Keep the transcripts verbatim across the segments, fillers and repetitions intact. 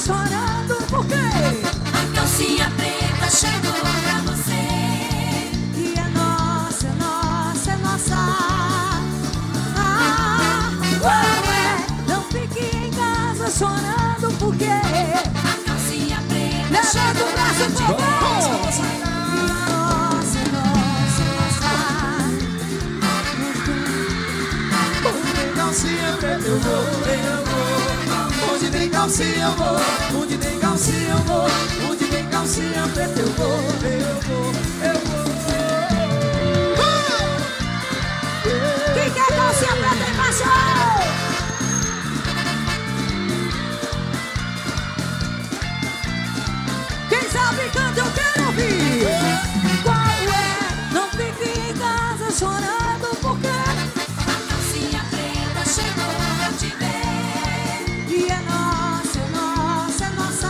Chorando porque a calcinha preta levanta o braço pro vento. Nossa, nossa, nossa. Onde tem calcinha preta eu vou, eu vou. Onde tem calcinha eu vou, onde tem calcinha eu vou, onde tem calcinha preta eu vou, eu vou, eu vou. Quem quer calcinha preta embaixo? Canta, eu quero ouvir. Qual é? Não fique em casa chorando porque a calcinha preta chegou pra te ver. E é nossa, é nossa, é nossa.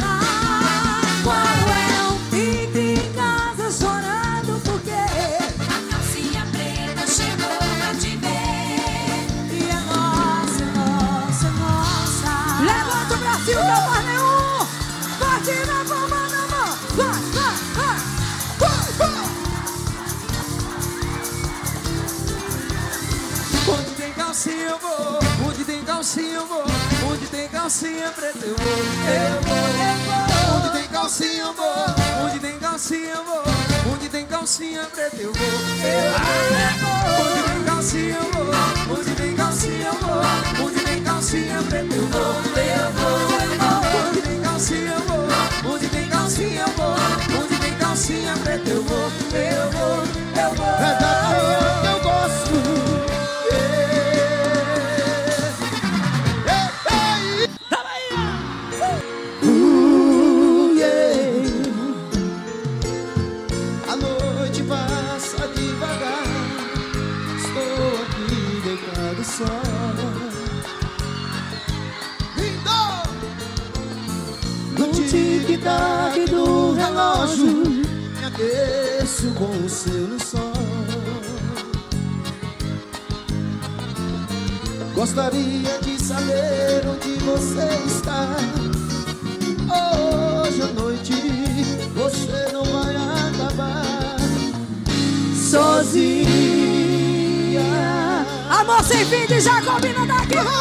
Ah, qual é? Não fique em casa chorando porque a calcinha preta chegou pra te ver. E é nossa, é nossa, é nossa. Levanta o Brasil, não faz nenhum. Tira a palma na mão, vai, vai, vai, vai, vai. Onde tem calcinha eu vou, onde tem calcinha eu vou, onde tem calcinha preta eu vou, eu vou, eu vou. Onde tem calcinha eu vou, onde tem calcinha eu vou, onde tem calcinha preta eu vou, eu vou. Onde tem calcinha eu vou, onde tem calcinha eu vou, onde tem calcinha preta eu vou, eu vou, eu vou. Onde tem calcinha eu vou. Onde tem calcinha eu vou, onde tem calcinha preta eu vou, eu vou, eu vou. É da cor que eu gosto. Ei, ei, ei. Da Bahia. Uh, yeah. A noite passa devagar. Estou aqui deitado só. Tic-tac do relógio, me aqueço com o seu lençol. Gostaria de saber onde você está. Hoje à noite você não vai acabar sozinha. Amor sem fim de Jacobina daqui. Amor,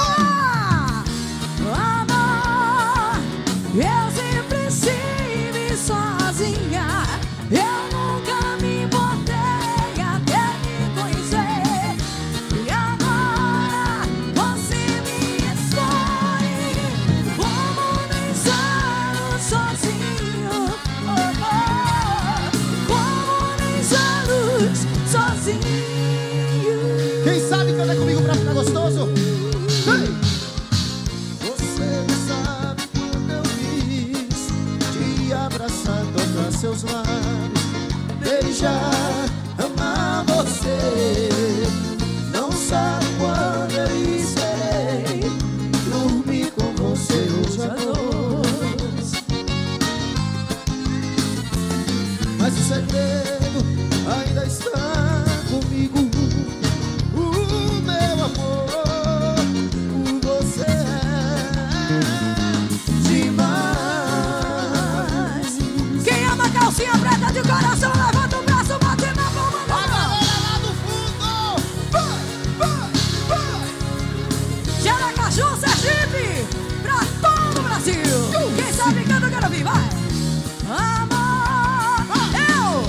eu sei. Sempre sozinha, eu nunca me importei até me conhecer. E agora você me escolhe como dois anos sozinho, oh, oh, como dois anos sozinho. Quem sabe canta comigo pra ficar gostoso? Hey! Tocar seus lábios, beijar, amar você. Não sabe quando eu esperei dormir com você hoje à noite. Mas o segredo ainda está comigo. O meu amor por você é demais. Calcinha preta de coração, levanta o braço, bate na palma da mão. Lá do fundo, vai, vai, vai. Jeracaju, Sergipe, pra todo o Brasil. Uh, Quem sabe que eu não quero ouvir, vai. Amor, ah. eu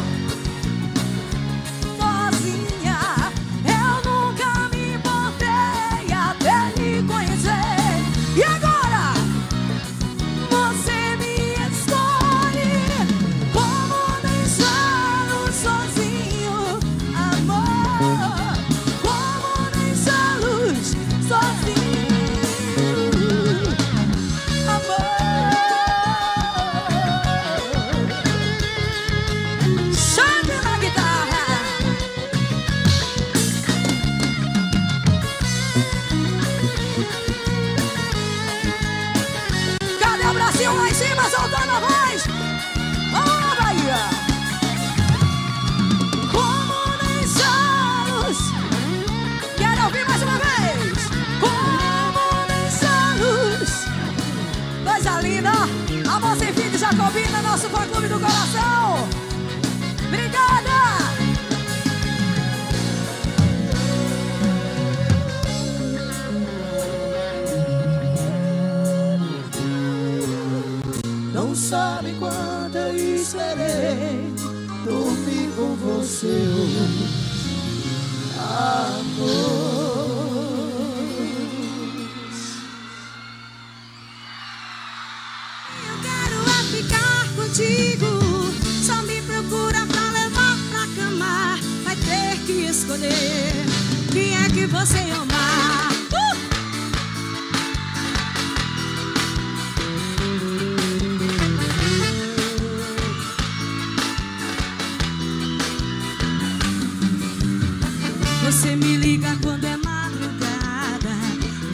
querem dormir com você hoje, amores. Eu quero é ficar contigo, só me procura pra levar pra cama. Vai ter que escolher quem é que você ama. Você me liga quando é madrugada,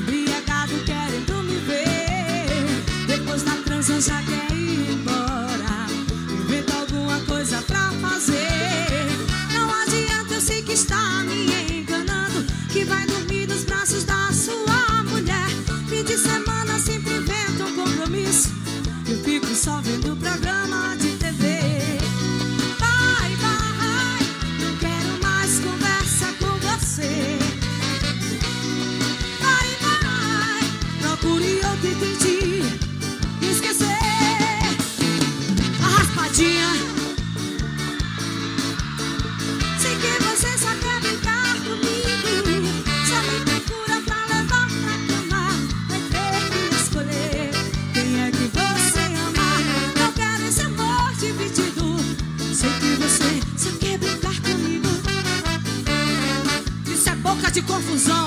embriagado querendo me ver. Depois da transa já quer ir embora, inventa alguma coisa pra fazer. Não adianta, eu sei que está me enganando, que vai dormir nos braços da sua mulher. Fim de semana sempre inventa um compromisso, eu fico só vendo o programa de de confusão.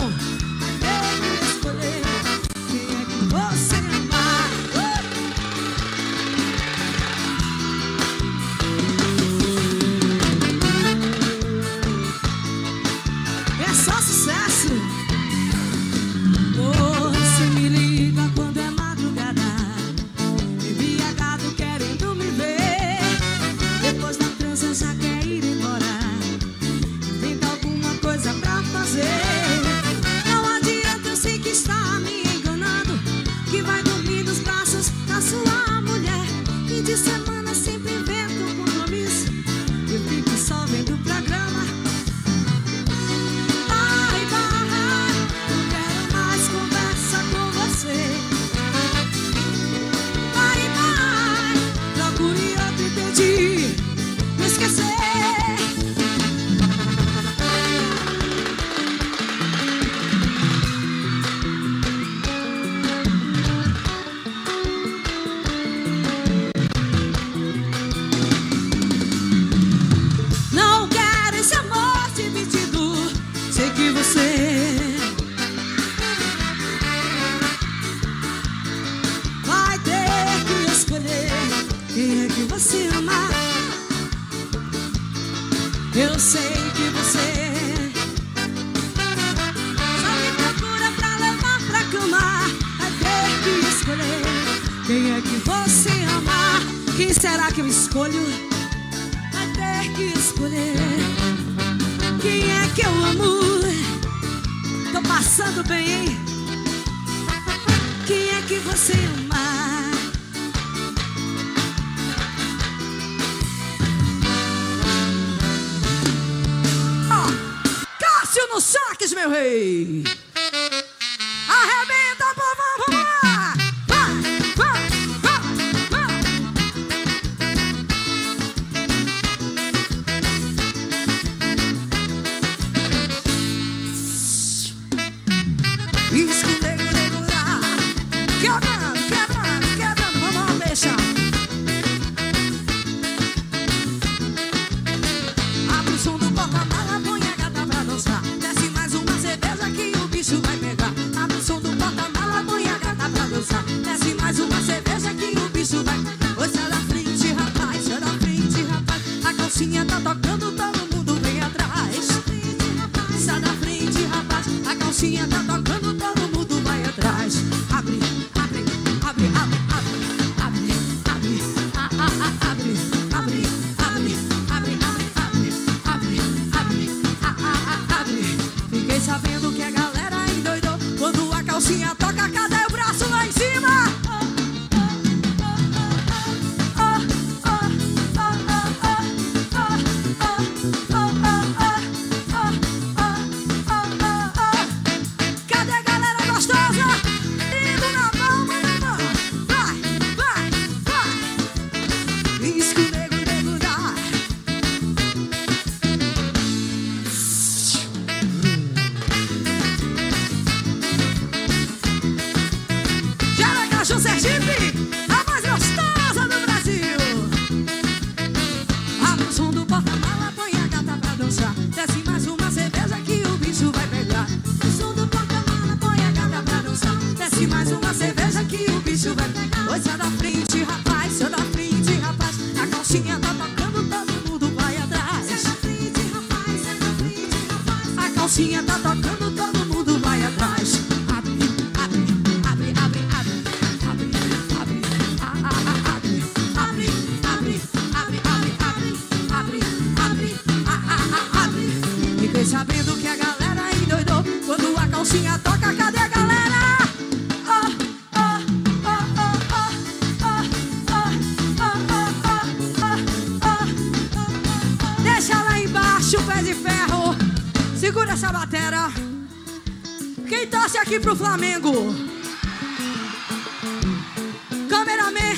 Eu sei que você só me procura pra levar pra cama. Vai ter que escolher quem é que você ama. Quem será que eu escolho? Vai ter que escolher quem é que eu amo. Tô passando bem, hein? Quem é que você ama? Saques, meu rei! Arrebenta, povo! Vamos lá! Vai, vai, vai, vai! Escondei, regular! Quebra, quebra, quebra! Vamos lá, deixa! Abre o som do porta-mala, põe a gata pra dançar. Vai pegar. Abre o som do porta-mala, põe a gata pra dançar. Desce mais uma cerveja que o bicho vai. Oi, sai da frente, rapaz, sai da frente, rapaz. A calcinha tá tocando, todo mundo vem atrás. Sai da frente, rapaz, a calcinha tá tocando, todo mundo vai atrás. Abre, abre, abre, abre, abre, abre, abre, abre, abre, abre, abre, abre, abre, abre. Fiquei sabendo que a galera calcinha toca, cadê o braço lá em cima? calcinha tá tocando, todo mundo vai atrás. Abre, abre, abre, abre, abre, abre, abre, abre, abre, abre, abre, abre, abre, abre. Fiquei sabendo que a galera endoidou quando a calcinha toca. Cadê a galera? Deixa lá embaixo o pé de ferro, segura essa batera. Quem torce aqui pro Flamengo? Cameraman,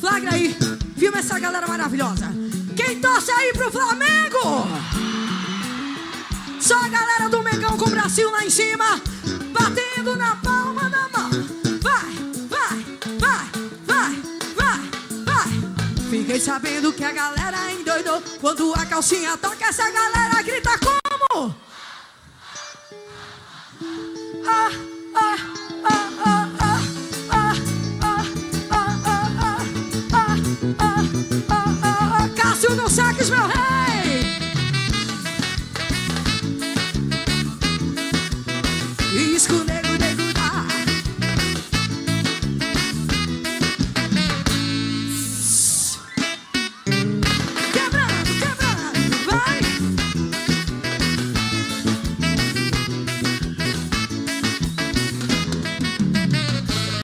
flagra aí, filma essa galera maravilhosa. Quem torce aí pro Flamengo? Só a galera do Mengão com o Brasil lá em cima, batendo na palma da mão. Vai, vai, vai, vai, vai, vai. Fiquei sabendo que a galera endoidou quando a calcinha toca, essa galera grita como? Ah, ah, ah, ah, ah, ah, ah, ah, ah, ah, ah, ah, ah. Cássio Gonçalves, meu rei! E escuta